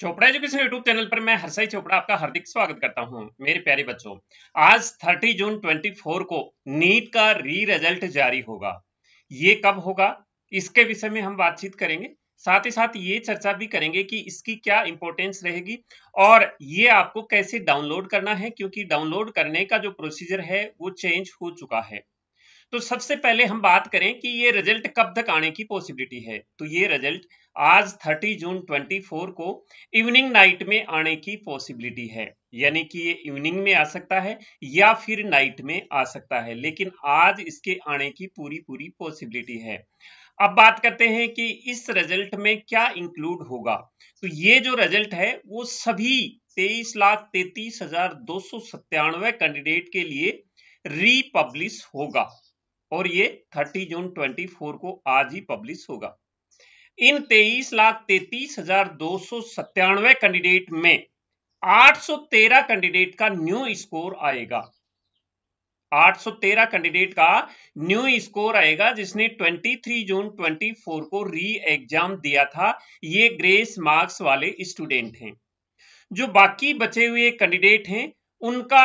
Chopra education YouTube channel पर मैं हर्षाई चोपड़ा आपका हार्दिक स्वागत करता हूं। मेरे प्यारे बच्चों, आज 30 जून 24 को नीट का री रिजल्ट जारी होगा। ये कब होगा इसके विषय में हम बातचीत करेंगे, साथ ही साथ ये चर्चा भी करेंगे कि इसकी क्या इंपॉर्टेंस रहेगी और ये आपको कैसे डाउनलोड करना है, क्योंकि डाउनलोड करने का जो प्रोसीजर है वो चेंज हो चुका है। तो सबसे पहले हम बात करें कि ये रिजल्ट कब तक आने की पॉसिबिलिटी है, तो ये रिजल्ट आज 30 जून 24 को इवनिंग नाइट में आने की पॉसिबिलिटी है, यानी कि ये इवनिंग में आ सकता है या फिर नाइट में आ सकता है, लेकिन आज इसके आने की पूरी पॉसिबिलिटी है। अब बात करते हैं कि इस रिजल्ट में क्या इंक्लूड होगा। तो ये जो रिजल्ट है वो सभी 23,33,297 कैंडिडेट के लिए रीपब्लिश होगा और ये 30 जून 24 को आज ही पब्लिश होगा। इन 23,33,297 कैंडिडेट में 813 कैंडिडेट का न्यू स्कोर आएगा, 813 कैंडिडेट का न्यू स्कोर आएगा जिसने 23 जून 24 को री एग्जाम दिया था। ये ग्रेस मार्क्स वाले स्टूडेंट हैं। जो बाकी बचे हुए कैंडिडेट हैं उनका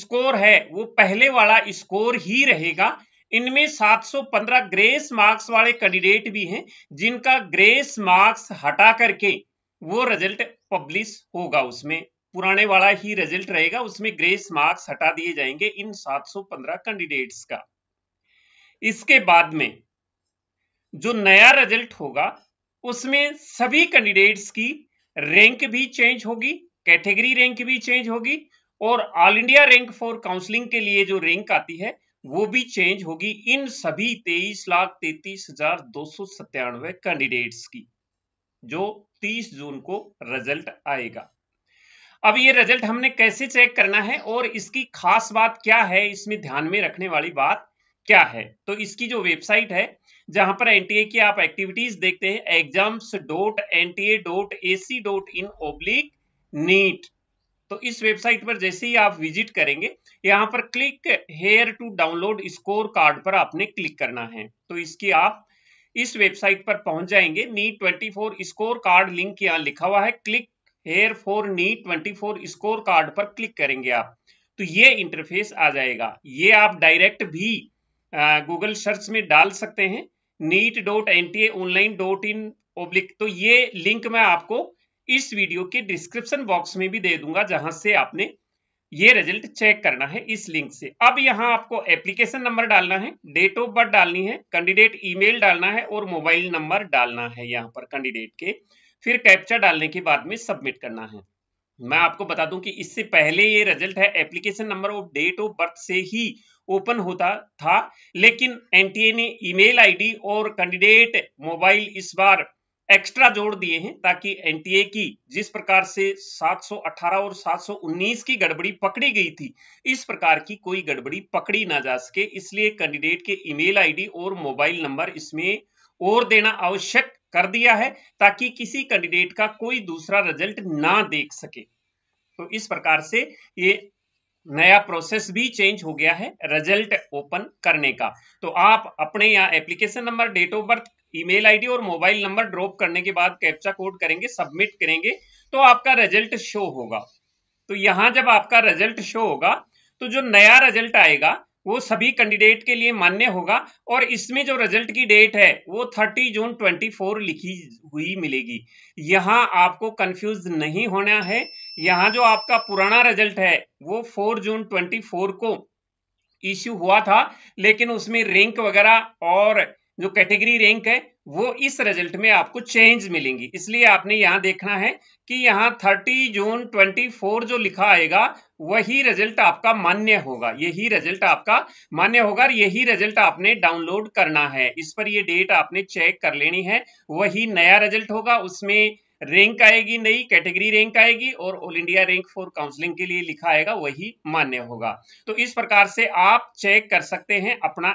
स्कोर है वो पहले वाला स्कोर ही रहेगा। इनमें 715 ग्रेस मार्क्स वाले कैंडिडेट भी हैं जिनका ग्रेस मार्क्स हटा करके वो रिजल्ट पब्लिश होगा, उसमें पुराने वाला ही रिजल्ट रहेगा, उसमें ग्रेस मार्क्स हटा दिए जाएंगे इन 715 कैंडिडेट्स का। इसके बाद में जो नया रिजल्ट होगा उसमें सभी कैंडिडेट्स की रैंक भी चेंज होगी, कैटेगरी रैंक भी चेंज होगी और all India rank for counselling के लिए जो रैंक आती है वो भी चेंज होगी इन सभी 23,33,297 कैंडिडेट्स की, जो 30 जून को रिजल्ट आएगा। अब ये रिजल्ट हमने कैसे चेक करना है और इसकी खास बात क्या है, इसमें ध्यान में रखने वाली बात क्या है, तो इसकी जो वेबसाइट है जहां पर एनटीए की आप एक्टिविटीज देखते हैं exams.nta.ac.in/NEET, तो इस वेबसाइट पर जैसे ही आप विजिट करेंगे यहां पर click here to download score card पर आपने क्लिक करना है। तो इसकी आप इस वेबसाइट पर पहुंच जाएंगे। नीट 24 स्कोर कार्ड लिंक यहाँ लिखा हुआ है, click here for NEET 24 score card पर क्लिक करेंगे आप तो ये इंटरफेस आ जाएगा। ये आप डायरेक्ट भी गूगल सर्च में डाल सकते हैं neet.ntaonline.in/, तो ये लिंक मैं आपको इस वीडियो के डिस्क्रिप्शन बॉक्स में भी दे दूंगा जहां से आपने ये रिजल्ट चेक करना है इस लिंक से। अब यहाँ आपको एप्लीकेशन नंबर डालना है, डेट ऑफ बर्थ डालनी है, कैंडिडेट ईमेल डालना है और मोबाइल नंबर डालना है यहाँ पर कैंडिडेट के, फिर कैप्चा डालने के बाद में सबमिट करना है। मैं आपको बता दूं कि इससे पहले ये रिजल्ट है एप्लीकेशन नंबर और डेट ऑफ बर्थ से ही ओपन होता था, लेकिन एनटीए ने ईमेल आईडी और कैंडिडेट मोबाइल इस बार एक्स्ट्रा जोड़ दिए हैं ताकि एनटीए की जिस प्रकार से 718 और 719 की गड़बड़ी पकड़ी गई थी इस प्रकार की कोई गड़बड़ी पकड़ी ना जा सके, इसलिए कैंडिडेट के ईमेल आईडी और मोबाइल नंबर इसमें और देना आवश्यक कर दिया है ताकि किसी कैंडिडेट का कोई दूसरा रिजल्ट ना देख सके। तो इस प्रकार से ये नया प्रोसेस भी चेंज हो गया है रिजल्ट ओपन करने का। तो आप अपने यहाँ application number, date of birth, email ID और मोबाइल नंबर ड्रॉप करने के बाद कैप्चा कोड करेंगे, सबमिट करेंगे तो आपका रिजल्ट शो होगा। तो यहाँ जब आपका रिजल्ट शो होगा तो जो नया रिजल्ट आएगा वो सभी कैंडिडेट के लिए मान्य होगा और इसमें जो रिजल्ट की डेट है वो 30 जून 24 लिखी हुई मिलेगी। यहाँ आपको कंफ्यूज नहीं होना है। यहाँ जो आपका पुराना रिजल्ट है वो 4 जून 24 को इश्यू हुआ था, लेकिन उसमें रैंक वगैरह और जो कैटेगरी रैंक है वो इस रिजल्ट में आपको चेंज मिलेंगी, इसलिए आपने यहाँ देखना है कि यहाँ 30 जून 24 जो लिखा आएगा वही रिजल्ट आपका मान्य होगा, यही रिजल्ट आपका मान्य होगा और यही रिजल्ट आपने डाउनलोड करना है। इस पर ये डेट आपने चेक कर लेनी है, वही नया रिजल्ट होगा, उसमें रैंक आएगी, नई कैटेगरी रैंक आएगी और all India rank for counselling के लिए लिखा आएगा वही मान्य होगा। तो इस प्रकार से आप चेक कर सकते हैं अपना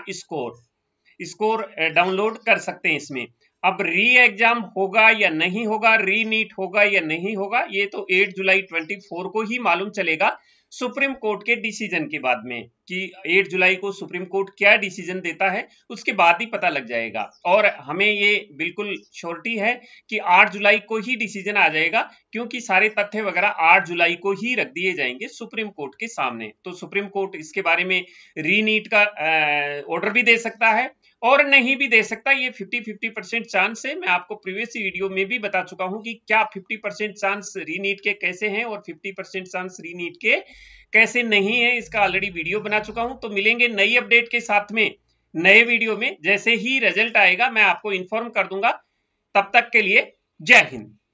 स्कोर डाउनलोड कर सकते हैं इसमें। अब री एग्जाम होगा या नहीं होगा, री नीट होगा या नहीं होगा, ये तो 8 जुलाई 24 को ही मालूम चलेगा। सुप्रीम कोर्ट के डिसीजन के बाद में कि 8 जुलाई को सुप्रीम कोर्ट क्या डिसीजन देता है उसके बाद ही पता लग जाएगा। और हमें ये बिल्कुल श्योरिटी है कि 8 जुलाई को ही डिसीजन आ जाएगा, क्योंकि सारे तथ्य वगैरह 8 जुलाई को ही रख दिए जाएंगे सुप्रीम कोर्ट के सामने। तो सुप्रीम कोर्ट इसके बारे में रीनीट का ऑर्डर भी दे सकता है और नहीं भी दे सकता। ये 50-50% चांस है। मैं आपको प्रीवियस वीडियो में भी बता चुका हूं कि क्या 50% चांस रीनीट के कैसे हैं और 50% चांस रीनीट के कैसे नहीं है, इसका ऑलरेडी वीडियो बना चुका हूं। तो मिलेंगे नई अपडेट के साथ में नए वीडियो में। जैसे ही रिजल्ट आएगा मैं आपको इन्फॉर्म कर दूंगा। तब तक के लिए जय हिंद।